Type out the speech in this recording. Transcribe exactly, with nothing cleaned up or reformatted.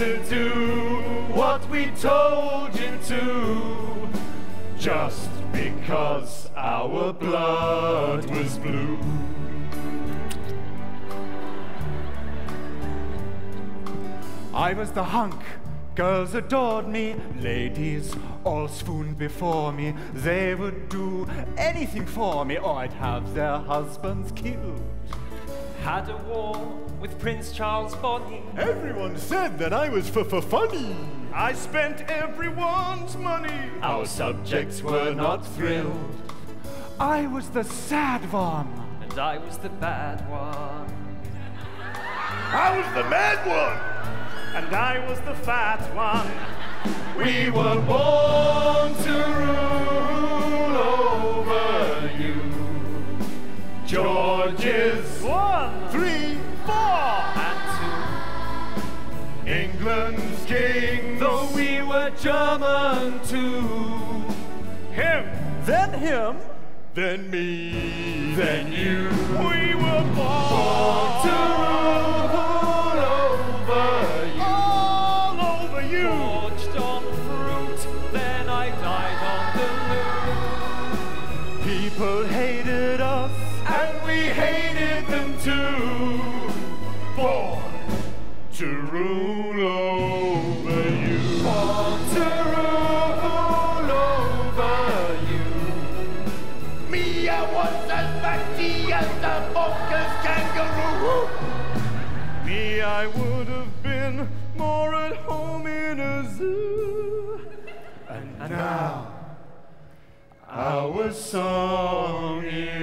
to do what we told you to, just because our blood was blue. I was the hunk, girls adored me, ladies all swooned before me. They would do anything for me, or I'd have their husbands killed. Had a war with Prince Charles Bonny. Everyone said that I was f-f-funny. I spent everyone's money. Our subjects were not thrilled. I was the sad one. And I was the bad one. I was the mad one. And I was the fat one. We were born to rule over you. George is one, three, four, and two. England's king, though we were German too. Him, then him, then me, then you. We were born to rule over you. All over you. Forged on fruit, then I died on the loop. People hated us, and we hated them too. Born to rule over you. Born to rule over you. Mia was as batty as the bonkers kangaroo. Me, I would have been more at home in a zoo. And, and now, our song is